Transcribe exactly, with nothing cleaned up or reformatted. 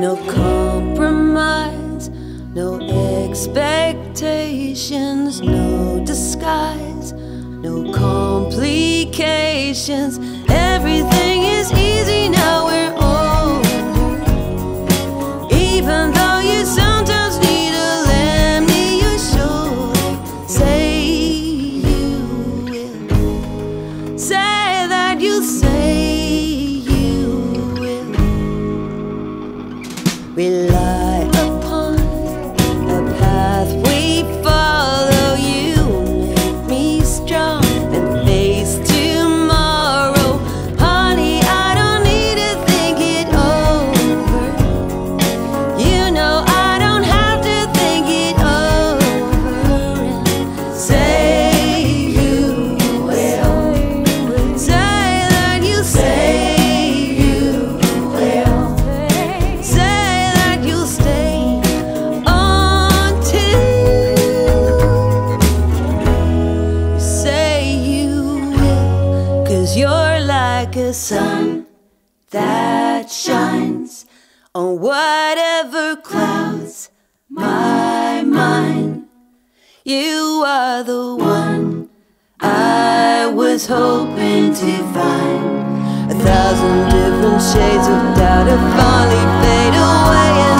No compromise, no expectations, no disguise, no complications. Everything is easy now, we're old. Even though you sometimes need to let me your show. Say you will, say that you say. Rely upon the path we follow. You make me strong and face tomorrow. Honey, I don't need to think it over. You know I don't have to think it over. Say you will, say that you say. You're like a sun that shines on whatever clouds my mind. You are the one I was hoping to find. A thousand different shades of doubt have finally faded away.